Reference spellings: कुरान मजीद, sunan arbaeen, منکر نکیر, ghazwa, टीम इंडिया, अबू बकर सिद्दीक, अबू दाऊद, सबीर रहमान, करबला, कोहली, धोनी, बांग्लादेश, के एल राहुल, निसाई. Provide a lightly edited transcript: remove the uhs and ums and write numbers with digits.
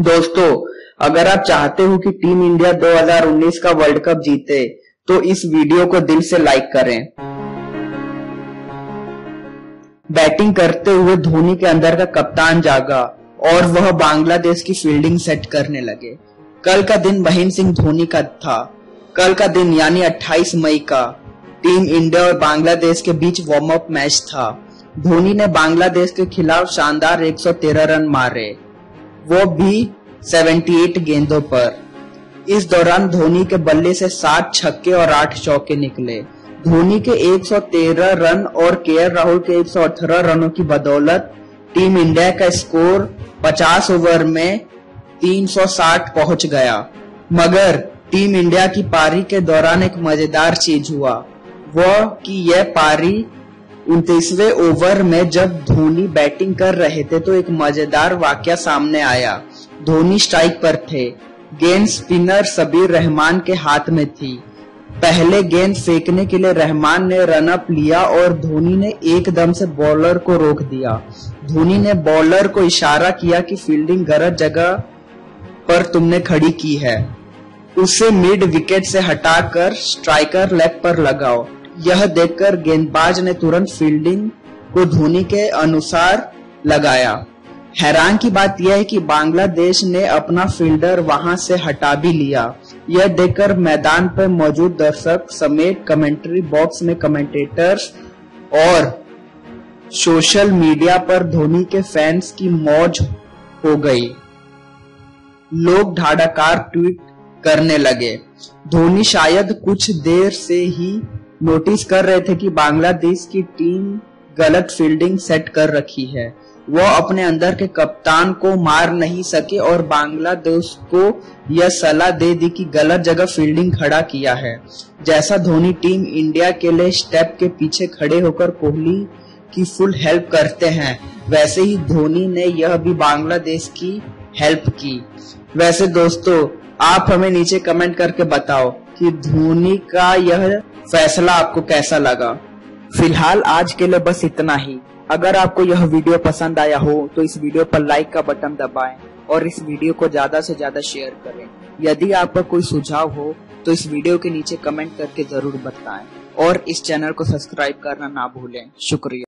दोस्तों, अगर आप चाहते हो कि टीम इंडिया 2019 का वर्ल्ड कप जीते तो इस वीडियो को दिल से लाइक करें। बैटिंग करते हुए धोनी के अंदर का कप्तान जागा और वह बांग्लादेश की फील्डिंग सेट करने लगे। कल का दिन महेंद्र सिंह धोनी का था। कल का दिन यानी 28 मई का टीम इंडिया और बांग्लादेश के बीच वार्म अप मैच था। धोनी ने बांग्लादेश के खिलाफ शानदार 113 रन मारे, वो भी 78 गेंदों पर। इस दौरान धोनी के बल्ले से 7 छक्के और 8 चौके निकले। धोनी के 113 रन और के एल राहुल के 118 रनों की बदौलत टीम इंडिया का स्कोर 50 ओवर में 360 पहुंच गया। मगर टीम इंडिया की पारी के दौरान एक मजेदार चीज हुआ, वह कि यह पारी 29वें ओवर में जब धोनी बैटिंग कर रहे थे तो एक मजेदार वाकया सामने आया। धोनी स्ट्राइक पर थे, गेंद स्पिनर सबीर रहमान के हाथ में थी। पहले गेंद फेंकने के लिए रहमान ने रन अप लिया और धोनी ने एकदम से बॉलर को रोक दिया। धोनी ने बॉलर को इशारा किया कि फील्डिंग गलत जगह पर तुमने खड़ी की है, उसे मिड विकेट से हटाकर स्ट्राइकर लेग पर लगाओ। यह देखकर गेंदबाज ने तुरंत फील्डिंग को धोनी के अनुसार लगाया। हैरान की बात यह है कि बांग्लादेश ने अपना फील्डर वहां से हटा भी लिया। यह देखकर मैदान पर मौजूद दर्शक समेत कमेंट्री बॉक्स में कमेंटेटर्स और सोशल मीडिया पर धोनी के फैंस की मौज हो गई। लोग धाड़ाकार ट्वीट करने लगे। धोनी शायद कुछ देर से ही नोटिस कर रहे थे कि बांग्लादेश की टीम गलत फील्डिंग सेट कर रखी है। वो अपने अंदर के कप्तान को मार नहीं सके और बांग्लादेश को यह सलाह दे दी कि गलत जगह फील्डिंग खड़ा किया है। जैसा धोनी टीम इंडिया के लिए स्टेप के पीछे खड़े होकर कोहली की फुल हेल्प करते हैं, वैसे ही धोनी ने यह भी बांग्लादेश की हेल्प की। वैसे दोस्तों, आप हमें नीचे कमेंट करके बताओ कि धोनी का यह फैसला आपको कैसा लगा। फिलहाल आज के लिए बस इतना ही। अगर आपको यह वीडियो पसंद आया हो तो इस वीडियो पर लाइक का बटन दबाएं और इस वीडियो को ज्यादा से ज्यादा शेयर करें। यदि आपका कोई सुझाव हो तो इस वीडियो के नीचे कमेंट करके जरूर बताएं और इस चैनल को सब्सक्राइब करना ना भूलें। शुक्रिया।